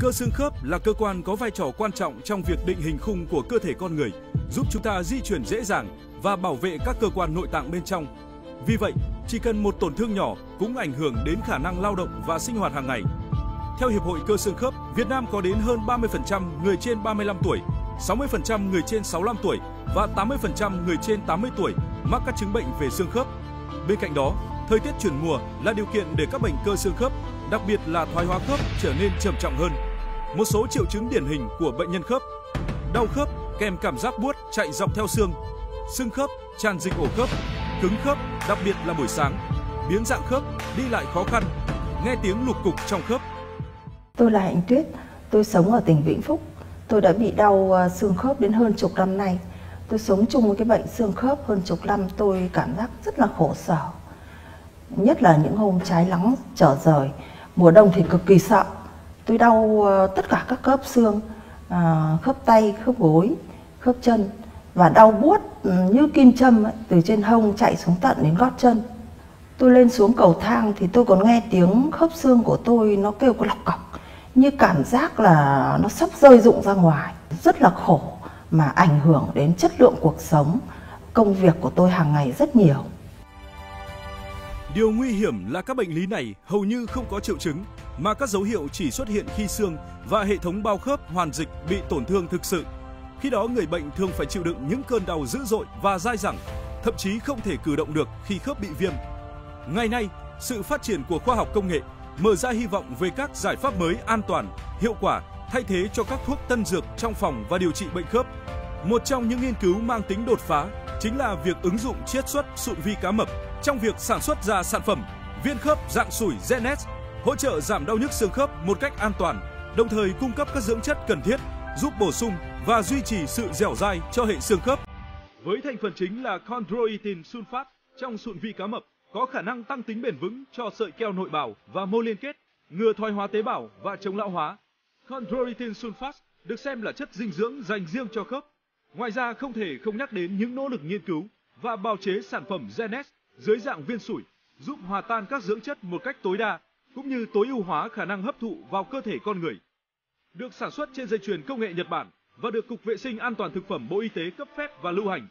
Cơ xương khớp là cơ quan có vai trò quan trọng trong việc định hình khung của cơ thể con người, giúp chúng ta di chuyển dễ dàng và bảo vệ các cơ quan nội tạng bên trong. Vì vậy, chỉ cần một tổn thương nhỏ cũng ảnh hưởng đến khả năng lao động và sinh hoạt hàng ngày. Theo Hiệp hội Cơ xương khớp, Việt Nam có đến hơn 30% người trên 35 tuổi, 60% người trên 65 tuổi và 80% người trên 80 tuổi mắc các chứng bệnh về xương khớp. Bên cạnh đó, thời tiết chuyển mùa là điều kiện để các bệnh cơ xương khớp, đặc biệt là thoái hóa khớp trở nên trầm trọng hơn. Một số triệu chứng điển hình của bệnh nhân khớp: đau khớp kèm cảm giác buốt chạy dọc theo xương, sưng khớp, tràn dịch ổ khớp, cứng khớp, đặc biệt là buổi sáng, biến dạng khớp, đi lại khó khăn, nghe tiếng lục cục trong khớp. Tôi là Hạnh Tuyết, tôi sống ở tỉnh Vĩnh Phúc. Tôi đã bị đau xương khớp đến hơn chục năm nay. Tôi sống chung với cái bệnh xương khớp hơn chục năm, tôi cảm giác rất là khổ sở. Nhất là những hôm trái nắng trở rời, mùa đông thì cực kỳ sợ. Tôi đau tất cả các khớp xương, khớp tay, khớp gối, khớp chân và đau buốt như kim châm ấy, từ trên hông chạy xuống tận đến gót chân. Tôi lên xuống cầu thang thì tôi còn nghe tiếng khớp xương của tôi nó kêu có lọc cọc, như cảm giác là nó sắp rơi rụng ra ngoài. Rất là khổ mà ảnh hưởng đến chất lượng cuộc sống, công việc của tôi hàng ngày rất nhiều. Điều nguy hiểm là các bệnh lý này hầu như không có triệu chứng, mà các dấu hiệu chỉ xuất hiện khi xương và hệ thống bao khớp hoàn dịch bị tổn thương thực sự. Khi đó người bệnh thường phải chịu đựng những cơn đau dữ dội và dai dẳng, thậm chí không thể cử động được khi khớp bị viêm. Ngày nay, sự phát triển của khoa học công nghệ mở ra hy vọng về các giải pháp mới an toàn, hiệu quả, thay thế cho các thuốc tân dược trong phòng và điều trị bệnh khớp. Một trong những nghiên cứu mang tính đột phá chính là việc ứng dụng chiết xuất sụn vi cá mập trong việc sản xuất ra sản phẩm viên khớp dạng sủi Gen S, hỗ trợ giảm đau nhức xương khớp một cách an toàn, đồng thời cung cấp các dưỡng chất cần thiết, giúp bổ sung và duy trì sự dẻo dai cho hệ xương khớp. Với thành phần chính là chondroitin sulfate trong sụn vi cá mập, có khả năng tăng tính bền vững cho sợi keo nội bào và mô liên kết, ngừa thoái hóa tế bào và chống lão hóa. Chondroitin sulfate được xem là chất dinh dưỡng dành riêng cho khớp. Ngoài ra không thể không nhắc đến những nỗ lực nghiên cứu và bào chế sản phẩm Gen S dưới dạng viên sủi, giúp hòa tan các dưỡng chất một cách tối đa cũng như tối ưu hóa khả năng hấp thụ vào cơ thể con người. Được sản xuất trên dây chuyền công nghệ Nhật Bản và được Cục Vệ sinh An toàn Thực phẩm Bộ Y tế cấp phép và lưu hành,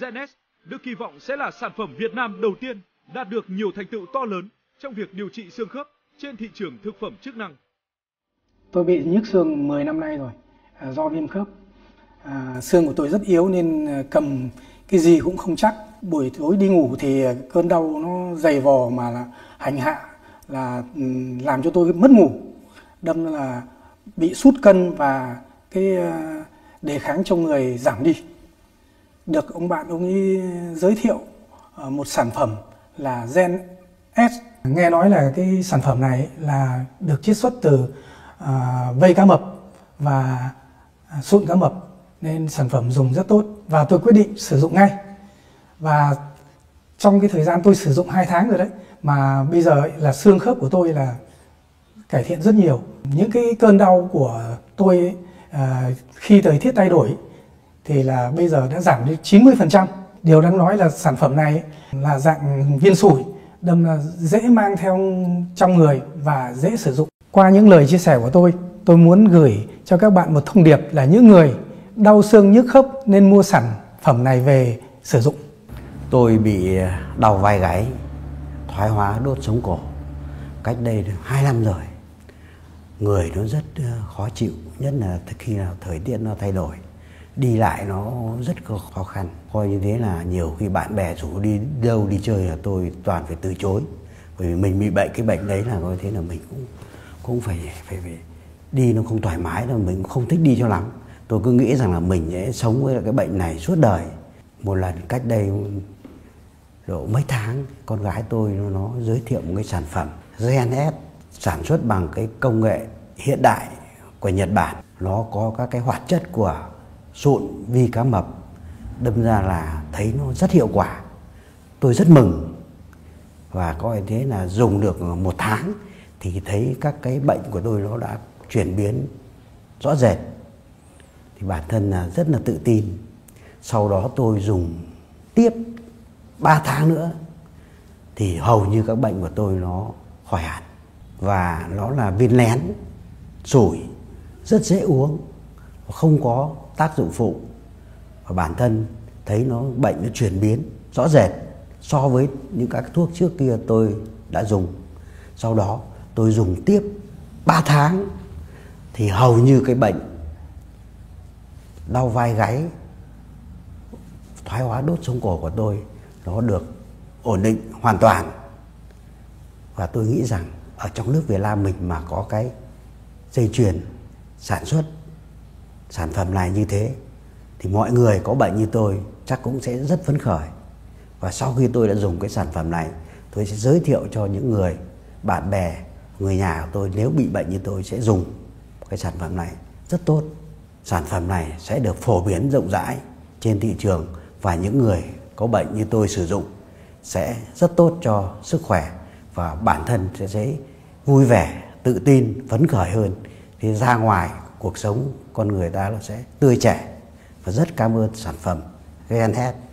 Gen S được kỳ vọng sẽ là sản phẩm Việt Nam đầu tiên đạt được nhiều thành tựu to lớn trong việc điều trị xương khớp trên thị trường thực phẩm chức năng. Tôi bị nhức xương 10 năm nay rồi, do viêm khớp. Xương của tôi rất yếu nên cầm cái gì cũng không chắc. Buổi tối đi ngủ thì cơn đau nó dày vò mà là hành hạ, là làm cho tôi mất ngủ. Đâm là bị sút cân và cái đề kháng trong người giảm đi. Được ông bạn ông ấy giới thiệu một sản phẩm là Gen S. Nghe nói là cái sản phẩm này là được chiết xuất từ vây cá mập và sụn cá mập, nên sản phẩm dùng rất tốt và tôi quyết định sử dụng ngay. Và trong cái thời gian tôi sử dụng 2 tháng rồi đấy, mà bây giờ là xương khớp của tôi là cải thiện rất nhiều. Những cái cơn đau của tôi ấy, khi thời tiết thay đổi thì là bây giờ đã giảm đến 90%. Điều đáng nói là sản phẩm này là dạng viên sủi, đâm là dễ mang theo trong người và dễ sử dụng. Qua những lời chia sẻ của tôi muốn gửi cho các bạn một thông điệp là những người đau xương nhức khớp nên mua sản phẩm này về sử dụng. Tôi bị đau vai gáy, thoái hóa đốt sống cổ cách đây 2 năm rồi. Người nó rất khó chịu, nhất là khi nào thời tiết nó thay đổi, đi lại nó rất khó khăn. Coi như thế là nhiều khi bạn bè rủ đi đâu đi chơi là tôi toàn phải từ chối, bởi vì mình bị bệnh cái bệnh đấy là coi thế là mình cũng phải đi nó không thoải mái, là mình cũng không thích đi cho lắm. Tôi cứ nghĩ rằng là mình sẽ sống với cái bệnh này suốt đời. Một lần cách đây độ mấy tháng, con gái tôi nó giới thiệu một cái sản phẩm Gen S sản xuất bằng cái công nghệ hiện đại của Nhật Bản. Nó có các cái hoạt chất của sụn vi cá mập, đâm ra là thấy nó rất hiệu quả. Tôi rất mừng và coi thế là dùng được 1 tháng thì thấy các cái bệnh của tôi nó đã chuyển biến rõ rệt. Thì bản thân là rất là tự tin. Sau đó tôi dùng tiếp 3 tháng nữa thì hầu như các bệnh của tôi nó khỏi hẳn. Và nó là viên lén, sủi rất dễ uống, không có tác dụng phụ, và bản thân thấy nó bệnh nó chuyển biến rõ rệt so với những các thuốc trước kia tôi đã dùng. Sau đó tôi dùng tiếp 3 tháng thì hầu như cái bệnh đau vai gáy, thoái hóa đốt sống cổ của tôi nó được ổn định hoàn toàn. Và tôi nghĩ rằng ở trong nước Việt Nam mình mà có cái dây chuyền sản xuất sản phẩm này như thế thì mọi người có bệnh như tôi chắc cũng sẽ rất phấn khởi. Và sau khi tôi đã dùng cái sản phẩm này, tôi sẽ giới thiệu cho những người bạn bè, người nhà của tôi nếu bị bệnh như tôi sẽ dùng cái sản phẩm này rất tốt. Sản phẩm này sẽ được phổ biến rộng rãi trên thị trường và những người có bệnh như tôi sử dụng sẽ rất tốt cho sức khỏe, và bản thân sẽ vui vẻ, tự tin, phấn khởi hơn. Thì ra ngoài cuộc sống con người ta nó sẽ tươi trẻ. Và rất cảm ơn sản phẩm Gen S.